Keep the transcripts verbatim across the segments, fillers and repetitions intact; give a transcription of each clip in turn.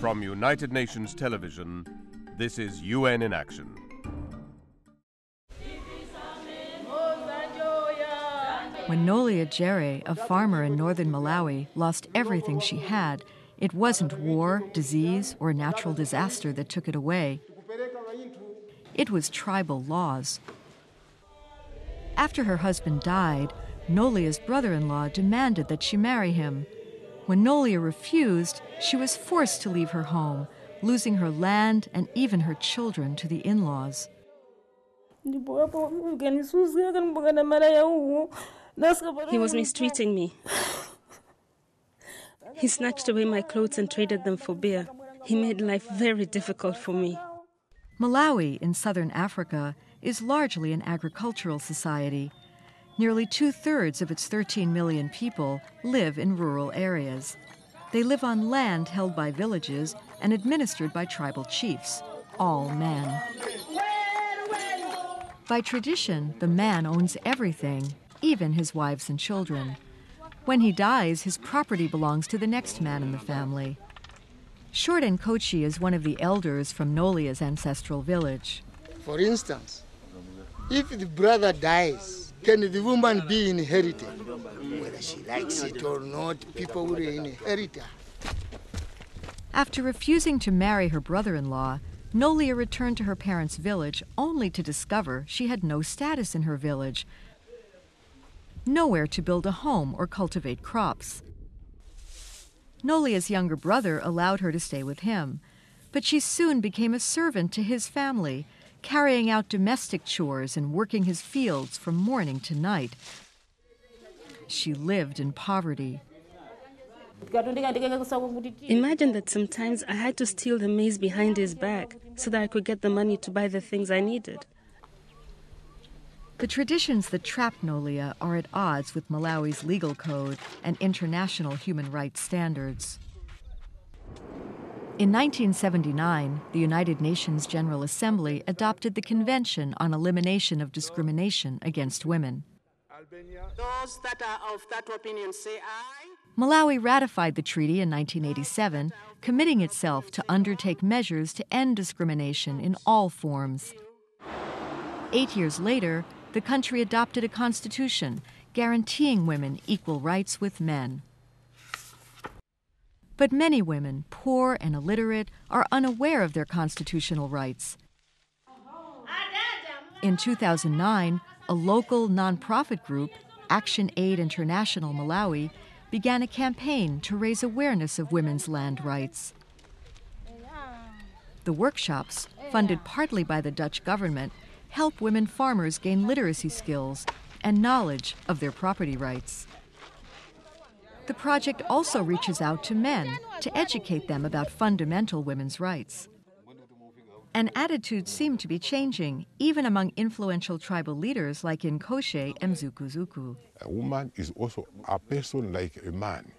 From United Nations Television, this is U N in Action. When Nolia Jere, a farmer in northern Malawi, lost everything she had, it wasn't war, disease, or a natural disaster that took it away. It was tribal laws. After her husband died, Nolia's brother-in-law demanded that she marry him. When Nolia refused, she was forced to leave her home, losing her land and even her children to the in-laws. He was mistreating me. He snatched away my clothes and traded them for beer. He made life very difficult for me. Malawi, in southern Africa, is largely an agricultural society. Nearly two-thirds of its thirteen million people live in rural areas. They live on land held by villages and administered by tribal chiefs, all men. By tradition, the man owns everything, even his wives and children. When he dies, his property belongs to the next man in the family. Shorten Kochi is one of the elders from Nolia's ancestral village. For instance, if the brother dies, can the woman be inherited? Whether she likes it or not, people will inherit her. After refusing to marry her brother-in-law, Nolia returned to her parents' village only to discover she had no status in her village, nowhere to build a home or cultivate crops. Nolia's younger brother allowed her to stay with him, but she soon became a servant to his family, carrying out domestic chores and working his fields from morning to night. She lived in poverty. Imagine that sometimes I had to steal the maize behind his back so that I could get the money to buy the things I needed. The traditions that trapped Nolia are at odds with Malawi's legal code and international human rights standards. In nineteen seventy-nine, the United Nations General Assembly adopted the Convention on Elimination of Discrimination Against Women. Those that are of that opinion say aye. Malawi ratified the treaty in nineteen eighty-seven, committing itself to undertake measures to end discrimination in all forms. Eight years later, the country adopted a constitution guaranteeing women equal rights with men. But many women, poor and illiterate, are unaware of their constitutional rights. In two thousand nine, a local nonprofit group, Action Aid International Malawi, began a campaign to raise awareness of women's land rights. The workshops, funded partly by the Dutch government, help women farmers gain literacy skills and knowledge of their property rights. The project also reaches out to men to educate them about fundamental women's rights. And attitudes seem to be changing, even among influential tribal leaders like Nkoshe Emzukuzuku. A woman is also a person like a man.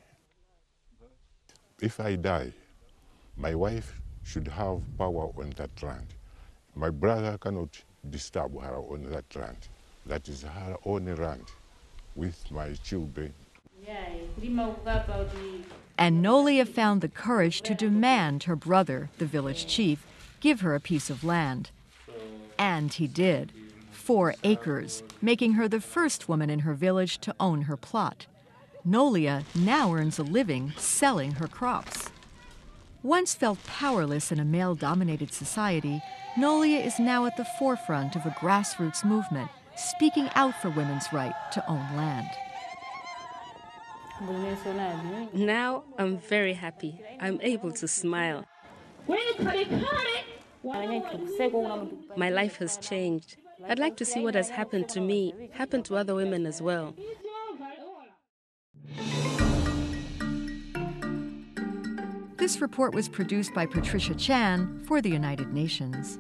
If I die, my wife should have power on that land. My brother cannot disturb her on that land. That is her own land with my children. And Nolia found the courage to demand her brother, the village chief, give her a piece of land. And he did, four acres, making her the first woman in her village to own her plot. Nolia now earns a living selling her crops. Once felt powerless in a male-dominated society, Nolia is now at the forefront of a grassroots movement, speaking out for women's right to own land. Now I'm very happy. I'm able to smile. My life has changed. I'd like to see what has happened to me, happen to other women as well. This report was produced by Patricia Chan for the United Nations.